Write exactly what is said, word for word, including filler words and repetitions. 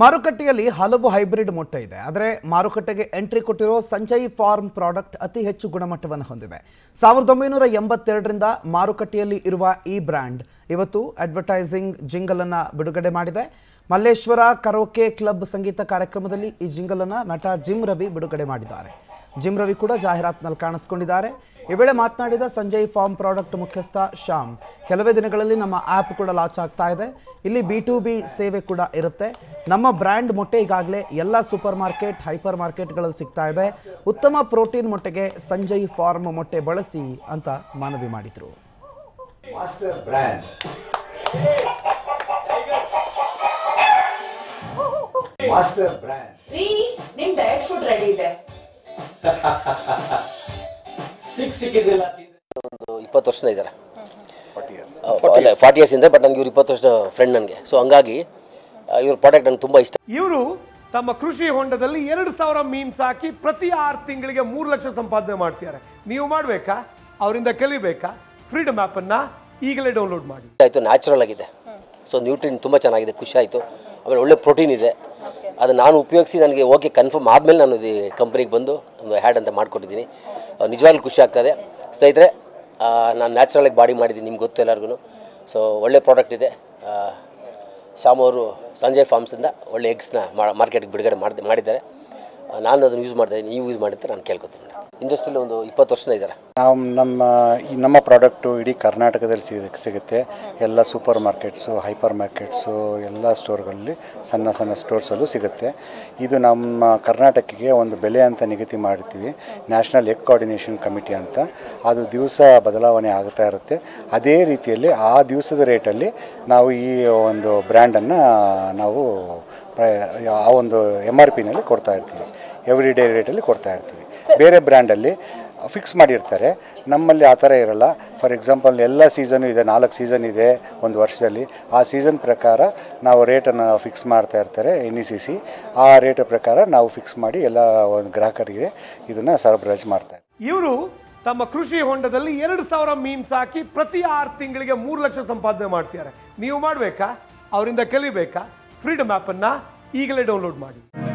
ಮಾರುಕಟ್ಟೆಯಲ್ಲಿ ಹಲವು ಹೈಬ್ರಿಡ್ ಮೊಟ್ಟೆ ಇದೆ ಆದರೆ ಮಾರುಕಟ್ಟೆಗೆ ಎಂಟ್ರಿ ಕೊಟ್ಟಿರೋ ಸಂಜಯ್ ಫಾರ್ಮ್ ಪ್ರಾಡಕ್ಟ್ ಅತಿ ಹೆಚ್ಚು ಗುಣಮಟ್ಟವನ್ನು ಹೊಂದಿದೆ ಸಾವಿರದ ಒಂಬೈನೂರ ಎಂಬತ್ತೆರಡು ರಿಂದ ಮಾರುಕಟ್ಟೆಯಲ್ಲಿ ಇರುವ ಈ ಬ್ರಾಂಡ್ ಇವತ್ತು ಅಡ್ವರ್ಟೈಸಿಂಗ್ ಜಿಂಗಲ್ ಅನ್ನು ಬಿಡುಗಡೆ ಮಾಡಿದೆ ಮಲ್ಲೇಶ್ವರ ಕರೋಕೆ ಕ್ಲಬ್ ಸಂಗೀತ ಕಾರ್ಯಕ್ರಮದಲ್ಲಿ ಈ ಜಿಂಗಲ್ ಅನ್ನು ನಟ ಜಿಮ್ ರವಿ ಬಿಡುಗಡೆ ಮಾಡಿದ್ದಾರೆ ಜಿಮ್ ರವಿ ಕೂಡ ಜಾಹೀರಾತಿನಲ್ಲಿ ಕಾಣಿಸಿಕೊಂಡಿದ್ದಾರೆ ಈ ವೇಳೆ ಮಾತನಾಡಿದ ಸಂಜಯ್ ಫಾರ್ಮ್ ಪ್ರಾಡಕ್ಟ್ ಮುಖ್ಯಸ್ಥ ಶಾಮ್ ಕೆಲವೇ ದಿನಗಳಲ್ಲಿ ನಮ್ಮ ಆಪ್ ಕೂಡ ಲಾಂಚ್ ಆಗ್ತಾ ಇದೆ ಇಲ್ಲಿ ಬಿ ಟು ಬಿ ಸೇವೆ ಕೂಡ ಇರುತ್ತೆ ನಮ್ಮ ಬ್ರಾಂಡ್ ಮೊಟ್ಟೆ ಈಗಾಗಲೇ ಎಲ್ಲ ಸೂಪರ್ ಮಾರ್ಕೆಟ್ ಹೈಪರ್ ಮಾರ್ಕೆಟ್ಗಳಲ್ಲಿ ಸಿಗ್ತಾ ಇದೆ ಉತ್ತಮ ಪ್ರೋಟೀನ್ ಮೊಟ್ಟೆಗೆ ಸಂಜಯ್ ಫಾರ್ಮ್ ಮೊಟ್ಟೆ ಬಳಸಿ ಅಂತ ಮಾನವಿ ಮಾಡಿದರು ಮಾಸ್ಟರ್ ಬ್ರಾಂಡ್ ಮಾಸ್ಟರ್ ಬ್ರಾಂಡ್ ರೀ ನಿಮ್ಮ ಡಯಟ್ ಫುಡ್ ರೆಡಿ ಇದೆ इपत् वर्ष फार्टी इयर्स बट नन इपत् वर्ष फ्रेंड नन सो हमारी इवर प्रोडक्ट नन तुम इष्ट इवरु तम कृषि होंडदल्ली एरडु साविर मीम्स हाकि प्रति आरु तिंगळिगे तीन लक्ष संपादने माड्तिद्दारे नीवु माडबेका अवरिंद कलिबेका फ्रीडम आप् अन्नु ईगले डाउनलोड माडि आयतु न्याचुरल आगिदे सो न्यूट्रिएंट तुम्बा चेन्नागिदे खुशी आयतु आमेले ओळ्ळे प्रोटीन इदे ಅದು ನಾನು ಉಪಯೋಗಿಸಿ ನನಗೆ ಓಕೆ ಕನ್ಫರ್ಮ್ ಆದಮೇಲೆ ನಾನು ಈ ಕಂಪನಿಗೆ ಬಂದು ಒಂದು ಹ್ಯಾಡ್ ಅಂತ ಮಾಡ್ಕೊಟ್ಟಿದ್ದೀನಿ ನಿಜವಾಗ್ಲೂ ಖುಷಿ ಆಗ್ತದೆ ಸ್ನೇಹಿತರೆ ನಾನು ನ್ಯಾಚುರಲ್ ಆಗಿ ಬಾಡಿ ಮಾಡಿದ್ದೀನಿ ನಿಮಗೆ ಗೊತ್ತು ಎಲ್ಲರಿಗೂ ಸೊ ಒಳ್ಳೆ ಪ್ರಾಡಕ್ಟ್ ಇದೆ ಶಾಮ್ ಅವರು ಸಂಜಯ್ ಫಾರ್ಮ್ಸ್ ಇಂದ ಒಳ್ಳೆ ಎಗ್ಸ್ ನ ಮಾರ್ಕೆಟ್ಗೆ ಬಿಡುಗಡೆ ಮಾಡಿದ್ದಾರೆ ನಾನು ಅದನ್ನ ಯೂಸ್ ಮಾಡ್ತಾ ಇದ್ದೀನಿ ನೀವು ಯೂಸ್ ಮಾಡ್ತಾ ನಾನು ಕೇಳ್ಕೊತೀನಿ ಇಂಡಸ್ಟ್ರಿಯಲ್ಲಿ ಒಂದು ಇಪ್ಪತ್ತು ವರ್ಷ ಇದ್ದಾರೆ ನಾವು ನಮ್ಮ ನಮ್ಮ ಪ್ರಾಡಕ್ಟ್ ಇಡಿ ಕರ್ನಾಟಕದಲ್ಲಿ ಸಿಗುತ್ತೆ ಎಲ್ಲ ಸೂಪರ್ ಮಾರ್ಕೆಟ್ಸ್ ಹೈಪರ್ ಮಾರ್ಕೆಟ್ಸ್ ಎಲ್ಲ ಸ್ಟೋರ್ಗಳಲ್ಲಿ ಸಣ್ಣ ಸಣ್ಣ ಸ್ಟೋರ್ಸ್ ಅಲ್ಲೂ ಸಿಗುತ್ತೆ ಇದು ನಮ್ಮ ಕರ್ನಾಟಕಕ್ಕೆ ಒಂದು ಬೆಲೆ ಅಂತ ನಿಗದಿ ಮಾಡ್ತೀವಿ ನ್ಯಾಷನಲ್ ಎಗ್ ಕೋಆರ್ಡಿನೇಷನ್ ಕಮಿಟಿ ಅಂತ ಅದು ದಿವಸ ಬದಲಾವಣೆ ಆಗ್ತಾ ಇರುತ್ತೆ ಅದೇ ರೀತಿಯಲ್ಲಿ ಆ ದಿವಸದ ರೇಟಲ್ಲಿ ನಾವು ಈ ಒಂದು ಬ್ರ್ಯಾಂಡ್ ಅನ್ನು ನಾವು ಆ ಒಂದು ಎಮ್ ಆರ್ ಪಿನಲ್ಲಿ ಕೊಡ್ತಾ ಇರ್ತೀವಿ ಎವ್ರಿ ಡೇ ರೇಟಲ್ಲಿ ಕೊಡ್ತಾ ಇರ್ತೀವಿ ಬೇರೆ ಬ್ರ್ಯಾಂಡಲ್ಲಿ ಫಿಕ್ಸ್ ಮಾಡಿರ್ತಾರೆ ನಮ್ಮಲ್ಲಿ ಆ ಥರ ಇರೋಲ್ಲ ಫಾರ್ ಎಕ್ಸಾಂಪಲ್ ಎಲ್ಲ ಸೀಸನು ಇದೆ ನಾಲ್ಕು ಸೀಸನ್ ಇದೆ ಒಂದು ವರ್ಷದಲ್ಲಿ ಆ ಸೀಸನ್ ಪ್ರಕಾರ ನಾವು ರೇಟನ್ನು ಫಿಕ್ಸ್ ಮಾಡ್ತಾ ಇರ್ತಾರೆ ಎನ್ ಇ ಸಿ ಸಿ ಆ ರೇಟ್ ಪ್ರಕಾರ ನಾವು ಫಿಕ್ಸ್ ಮಾಡಿ ಎಲ್ಲ ಒಂದು ಗ್ರಾಹಕರಿಗೆ ಇದನ್ನು ಸರಬರಾಜು ಮಾಡ್ತಾರೆ ಇವರು ತಮ್ಮ ಕೃಷಿ ಹೊಂಡದಲ್ಲಿ ಎರಡು ಸಾವಿರ ಮೀನ್ಸ್ ಹಾಕಿ ಪ್ರತಿ ಆರು ತಿಂಗಳಿಗೆ ಮೂರು ಲಕ್ಷ ಸಂಪಾದನೆ ಮಾಡ್ತಿದ್ದಾರೆ ನೀವು ಮಾಡಬೇಕಾ ಅವರಿಂದ ಕಲಿಬೇಕಾ ಫ್ರೀಡಮ್ ಆ್ಯಪನ್ನು ಈಗಲೇ ಡೌನ್ಲೋಡ್ ಮಾಡಿ